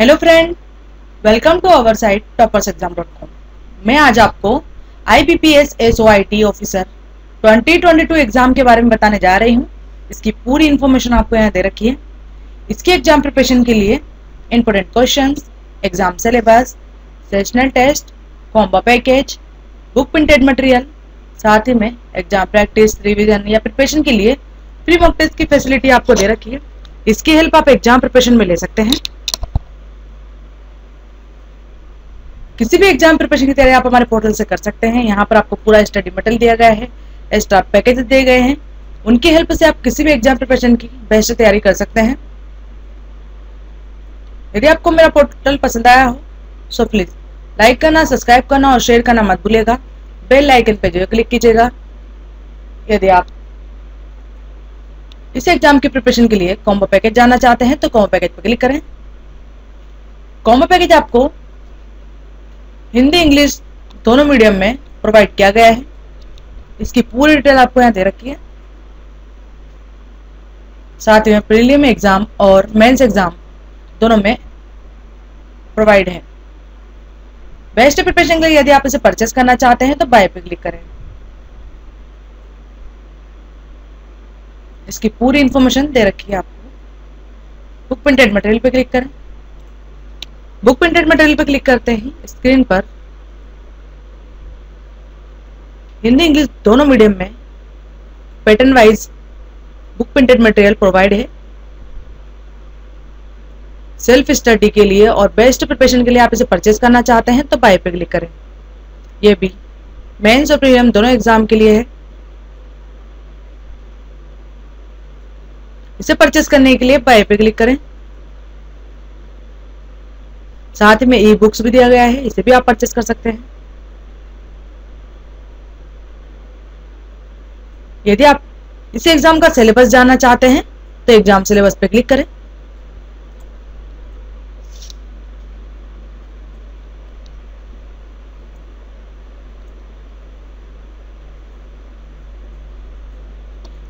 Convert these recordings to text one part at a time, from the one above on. Hello friend, welcome to our site toppers exam .com। मैं आज आपको IBPS SO IT officer 2022 exam के बारे में बताने जा रही हूँ। इसकी पूरी इन्फॉर्मेशन आपको यहाँ दे रखी है। इसके एग्जाम प्रिपरेशन के लिए important questions, exam syllabus, sessional test, combo package, book printed material, साथ ही में एग्जाम प्रैक्टिस, रिविजन या प्रिपरेशन के लिए फ्री मॉक टेस्ट की फैसिलिटी आपको दे रखी है। इसकी हेल्प आप एग्जाम प्रिपरेशन में ले सकते हैं। किसी भी एग्जाम प्रिपरेशन की तैयारी आप हमारे पोर्टल से कर सकते हैं। यहाँ पर आपको पूरा स्टडी मटेरियल दिया गया है, एक्स्ट्रा पैकेज दिए गए हैं। उनकी हेल्प से आप किसी भी एग्जाम प्रिपरेशन की बेहतर तैयारी कर सकते हैं। यदि आपको मेरा पोर्टल पसंद आया हो सो प्लीज लाइक करना, सब्सक्राइब करना और शेयर करना मत भूलिएगा। बेल आइकन पर जो क्लिक कीजिएगा। यदि आप इस एग्जाम की प्रिपरेशन के लिए कॉम्बो पैकेज जानना चाहते हैं तो कॉम्बो पैकेज पर क्लिक करें। कॉम्बो पैकेज आपको हिंदी इंग्लिश दोनों मीडियम में प्रोवाइड किया गया है। इसकी पूरी डिटेल आपको यहाँ दे रखी है। साथ ही में प्रीलिम एग्जाम और मेंस एग्जाम दोनों में प्रोवाइड है। बेस्ट प्रिपरेशन के लिए यदि आप इसे परचेस करना चाहते हैं तो बाय पे क्लिक करें। इसकी पूरी इंफॉर्मेशन दे रखी है आपको। बुक प्रिंटेड मटेरियल पे क्लिक करें। बुक प्रिंटेड मटेरियल पर क्लिक करते ही स्क्रीन पर हिंदी इंग्लिश दोनों मीडियम में pattern wise book printed material provide है। सेल्फ स्टडी के लिए और बेस्ट प्रिपरेशन के लिए आप इसे परचेस करना चाहते हैं तो बाय पे क्लिक करें। यह भी मेंस और प्रीलिम दोनों एग्जाम के लिए है। इसे परचेस करने के लिए बाय पे क्लिक करें। साथ में ई बुक्स भी दिया गया है, इसे भी आप परचेस कर सकते हैं। यदि आप इस एग्जाम का सिलेबस जानना चाहते हैं तो एग्जाम सिलेबस पर क्लिक करें।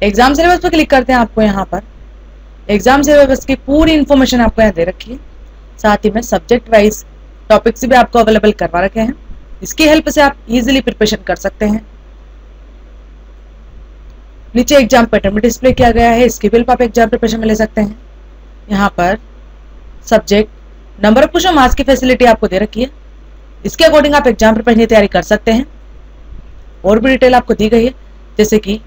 एग्जाम सिलेबस पर क्लिक करते हैं। आपको यहाँ पर एग्जाम सिलेबस की पूरी इंफॉर्मेशन आपको यहाँ दे रखी है। साथ ही में सब्जेक्ट वाइज टॉपिक्स भी आपको अवेलेबल करवा रखे हैं। इसकी हेल्प से आप इजीली प्रिपरेशन कर सकते हैं। नीचे एग्जाम पैटर्न में डिस्प्ले किया गया है। इसकी हेल्प आप एग्जाम प्रिपरेशन में ले सकते हैं। यहाँ पर subject, number of question, marks की फैसिलिटी आपको दे रखी है। इसके अकॉर्डिंग आप एग्जाम प्रिपरेशन की तैयारी कर सकते हैं। और भी डिटेल आपको दी गई है, जैसे कि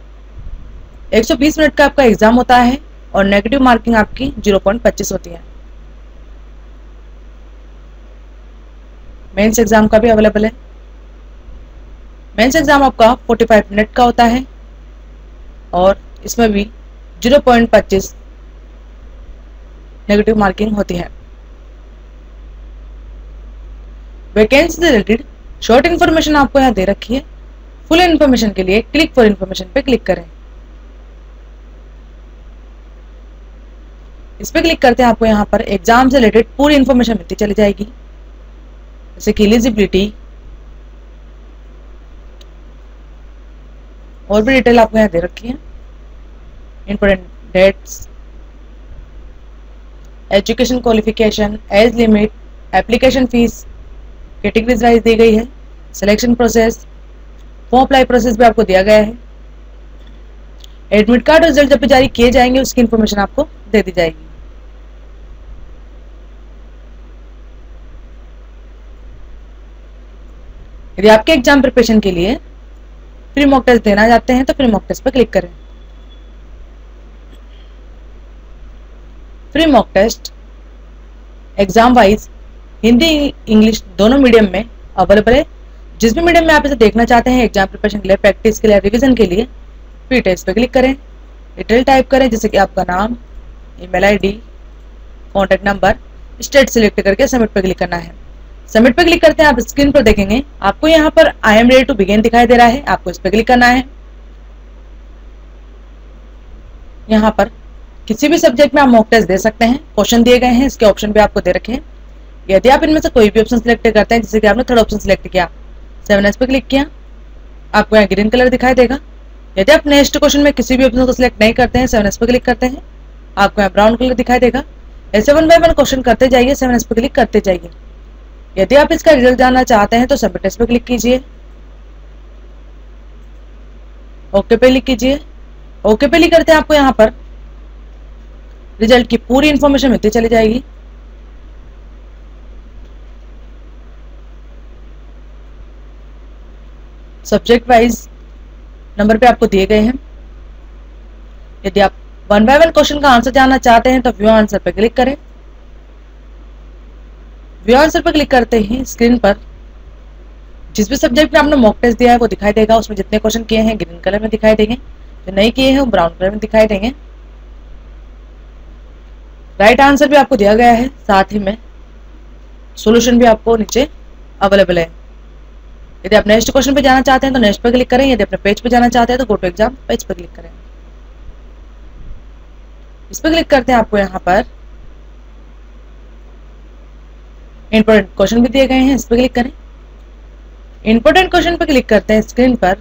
120 मिनट का आपका एग्जाम होता है और नेगेटिव मार्किंग आपकी 0.25 होती है। मेंस एग्जाम का भी अवेलेबल है। मेंस एग्जाम आपका 45 मिनट का होता है और इसमें भी 0.25 नेगेटिव मार्किंग होती है। वैकेंसी से रिलेटेड शॉर्ट इन्फॉर्मेशन आपको यहाँ दे रखी है। फुल इन्फॉर्मेशन के लिए क्लिक फॉर इन्फॉर्मेशन पे क्लिक करें। इस पे क्लिक करते हैं। आपको यहाँ पर एग्जाम से रिलेटेड पूरी इन्फॉर्मेशन मिलती चली जाएगी, जैसे कि एलिजिबिलिटी और भी डिटेल आपको यहाँ दे रखी है। Important dates, education qualification, age limit, application fees categories wise दी गई है। Selection process, form apply process भी आपको दिया गया है। एडमिट कार्ड रिजल्ट जब भी जारी किए जाएंगे उसकी इन्फॉर्मेशन आपको दे दी जाएगी। यदि आपके एग्जाम प्रिपरेशन के लिए फ्री मॉक टेस्ट देना चाहते हैं तो फ्री मॉक टेस्ट पर क्लिक करें। Free mock test exam wise Hindi English दोनों मीडियम में अवेलेबल है। जिस भी मीडियम में आप इसे देखना चाहते हैं एग्जाम प्रिपरेशन के लिए, प्रैक्टिस के लिए, रिविजन के लिए, फ्री टेस्ट पर क्लिक करें। डिटेल टाइप करें, जैसे कि आपका नाम, email ID, contact number, state select करके सबमिट पर क्लिक करना है। सबमिट पे क्लिक करते हैं। आप स्क्रीन पर देखेंगे आपको यहाँ पर I am ready to begin दिखाई दे रहा है। आपको इस पर क्लिक करना है। यहाँ पर किसी भी सब्जेक्ट में आप मॉक टेस्ट दे सकते हैं। क्वेश्चन दिए गए हैं, इसके ऑप्शन भी आपको दे रखे हैं। यदि आप इनमें से कोई भी ऑप्शन सिलेक्ट करते हैं, जैसे कि आपने थर्ड ऑप्शन सिलेक्ट किया, 7S पे क्लिक किया, आपको यहाँ ग्रीन कलर दिखाई देगा। यदि आप नेक्स्ट क्वेश्चन में किसी भी ऑप्शन को सिलेक्ट नहीं करते हैं, 7S पे क्लिक करते हैं, आपको यहाँ ब्राउन कलर दिखाई देगा। 7 बाई 1 क्वेश्चन करते जाइए, 7S पर क्लिक करते जाइए। यदि आप इसका रिजल्ट जानना चाहते हैं तो सबमिट इस पर क्लिक कीजिए, ओके पे क्लिक कीजिए। ओके पे क्लिक करते हैं आपको यहाँ पर रिजल्ट की पूरी इंफॉर्मेशन मिलती चली जाएगी। सब्जेक्ट वाइज नंबर पे आपको दिए गए हैं। यदि आप 1 बाय 1 क्वेश्चन का आंसर जानना चाहते हैं तो व्यू आंसर पर क्लिक करें। व्यू आंसर पर क्लिक करते ही स्क्रीन पर जिस भी सब्जेक्ट में आपने मॉक टेस्ट दिया है वो दिखाई देगा। उसमें जितने क्वेश्चन किए हैं ग्रीन कलर में दिखाई देंगे, जो नहीं किए हैं वो ब्राउन कलर में दिखाई देंगे। राइट आंसर भी आपको दिया गया है, साथ ही में सोल्यूशन भी आपको नीचे अवेलेबल है। यदि आप नेक्स्ट क्वेश्चन पे जाना चाहते हैं तो नेक्स्ट पर क्लिक करें। यदि अपने पेज पे जाना चाहते हैं तो गो टू एग्जाम पेज पर क्लिक करें। इस पर क्लिक करते हैं, आपको यहाँ पर इंपॉर्टेंट क्वेश्चन भी दिए गए हैं, इस पर क्लिक करें। इंपॉर्टेंट क्वेश्चन पर क्लिक करते हैं, स्क्रीन पर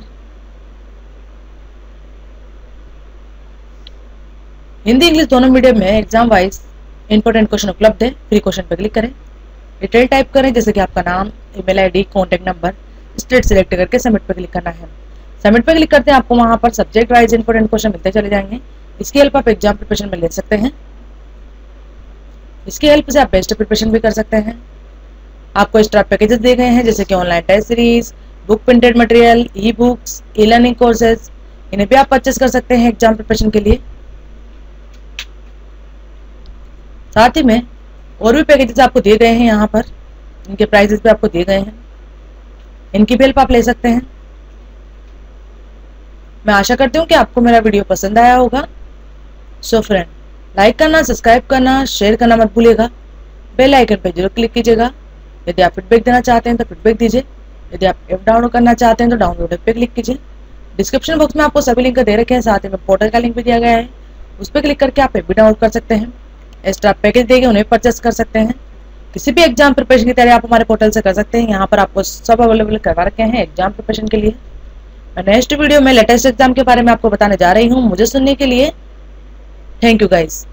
हिंदी इंग्लिश दोनों मीडियम में एग्जाम वाइज इंपॉर्टेंट क्वेश्चन उपलब्ध है। फ्री क्वेश्चन पर क्लिक करें, डिटेल टाइप करें जैसे कि आपका नाम, email ID, contact number, state select करके सबमिट पर क्लिक करना है। सबमिट पर क्लिक करते हैं, आपको वहाँ पर सब्जेक्ट वाइज इंपॉर्टेंट क्वेश्चन मिलते चले जाएंगे। इसकी हेल्प आप एग्जाम प्रिपरेशन में ले सकते हैं। इसकी हेल्प से आप बेस्ट प्रिपरेशन भी कर सकते हैं। आपको एक्स्ट्रा पैकेजेस दिए गए हैं जैसे कि online test series, book printed material, e books, e learning courses, इन्हें भी आप परचेस कर सकते हैं एग्जाम प्रिपरेशन के लिए। साथ ही में और भी पैकेजेस आपको दिए गए हैं यहाँ पर, इनके प्राइजेस भी आपको दिए गए हैं, इनकी भी हेल्प आप ले सकते हैं। मैं आशा करती हूँ कि आपको मेरा वीडियो पसंद आया होगा। सो फ्रेंड, लाइक करना, सब्सक्राइब करना, शेयर करना मत भूलिएगा। बेल आइकन पर जरूर क्लिक कीजिएगा। यदि आप फीडबैक देना चाहते हैं तो फीडबैक दीजिए। यदि आप ऐप डाउनलोड करना चाहते हैं तो डाउनलोड पर क्लिक कीजिए। डिस्क्रिप्शन बॉक्स में आपको सभी लिंक दे रखे हैं, साथ ही में पोर्टल का लिंक भी दिया गया है, उस पर क्लिक करके आप ऐप भी डाउनलोड कर सकते हैं। एक्स्ट्रा पैकेज देंगे उन्हें परचेस कर सकते हैं। किसी भी एग्जाम प्रिपरेशन की तैयारी आप हमारे पोर्टल से कर सकते हैं। यहाँ पर आपको सब अवेलेबल करवा रखे हैं एग्जाम प्रिपरेशन के लिए। मैं नेक्स्ट वीडियो में लेटेस्ट एग्जाम के बारे में आपको बताने जा रही हूँ। मुझे सुनने के लिए थैंक यू गाइस।